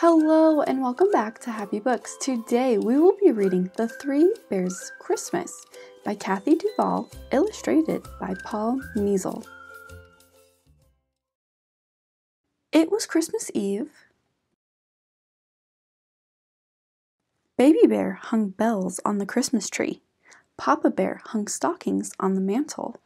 Hello and welcome back to Happy Books. Today we will be reading The Three Bears' Christmas by Kathy Duval, illustrated by Paul Meisel. It was Christmas Eve. Baby Bear hung bells on the Christmas tree. Papa Bear hung stockings on the mantel.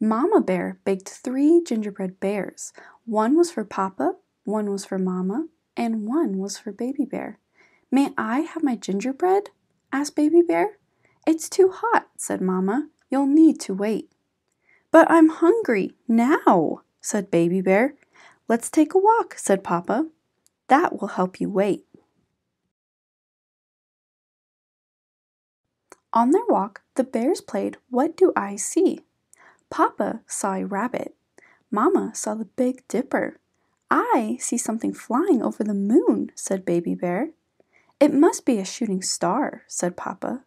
Mama Bear baked 3 gingerbread bears. One was for Papa, one was for Mama, and one was for Baby Bear. "May I have my gingerbread?" asked Baby Bear. "It's too hot," said Mama. "You'll need to wait." "But I'm hungry now," said Baby Bear. "Let's take a walk," said Papa. "That will help you wait." On their walk, the bears played What Do I See? Papa saw a rabbit. Mama saw the Big Dipper. "I see something flying over the moon," said Baby Bear. "It must be a shooting star," said Papa.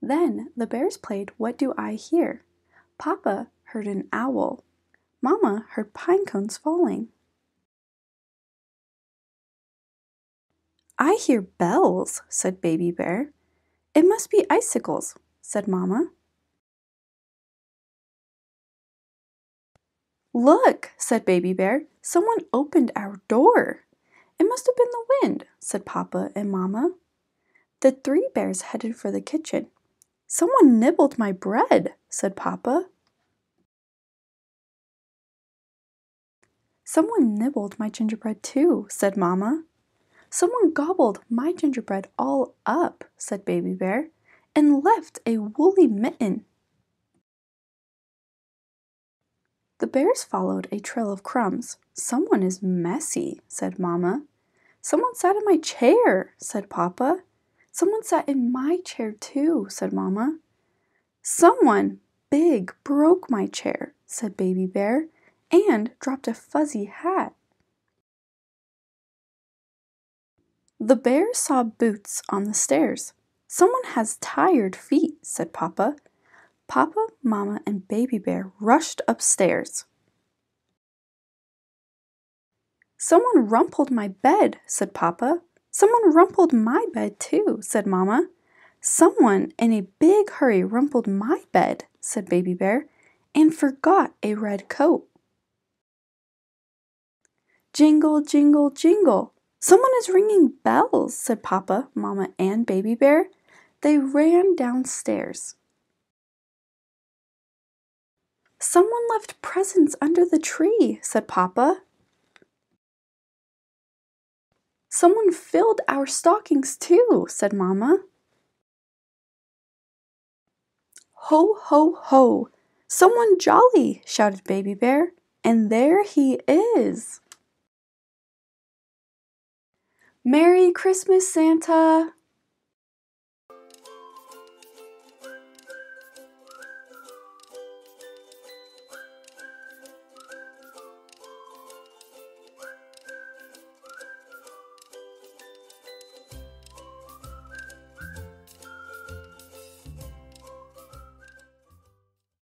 Then the bears played What Do I Hear? Papa heard an owl. Mama heard pine cones falling. "I hear bells," said Baby Bear. "It must be icicles," said Mama. "Look," said Baby Bear, "someone opened our door." "It must have been the wind," said Papa and Mama. The three bears headed for the kitchen. "Someone nibbled my bread," said Papa. "Someone nibbled my gingerbread too," said Mama. "Someone gobbled my gingerbread all up," said Baby Bear, "and left a woolly mitten." The bears followed a trail of crumbs. "Someone is messy," said Mama. "Someone sat in my chair," said Papa. "Someone sat in my chair too," said Mama. "Someone big broke my chair," said Baby Bear, "and dropped a fuzzy hat." The bears saw boots on the stairs. "Someone has tired feet," said Papa. Papa, Mama, and Baby Bear rushed upstairs. "Someone rumpled my bed," said Papa. "Someone rumpled my bed too," said Mama. "Someone in a big hurry rumpled my bed," said Baby Bear, "and forgot a red coat." "Jingle, jingle, jingle. Someone is ringing bells," said Papa, Mama, and Baby Bear. They ran downstairs. "Someone left presents under the tree," said Papa. "Someone filled our stockings too," said Mama. "Ho, ho, ho! Someone jolly!" shouted Baby Bear, and there he is. "Merry Christmas, Santa!"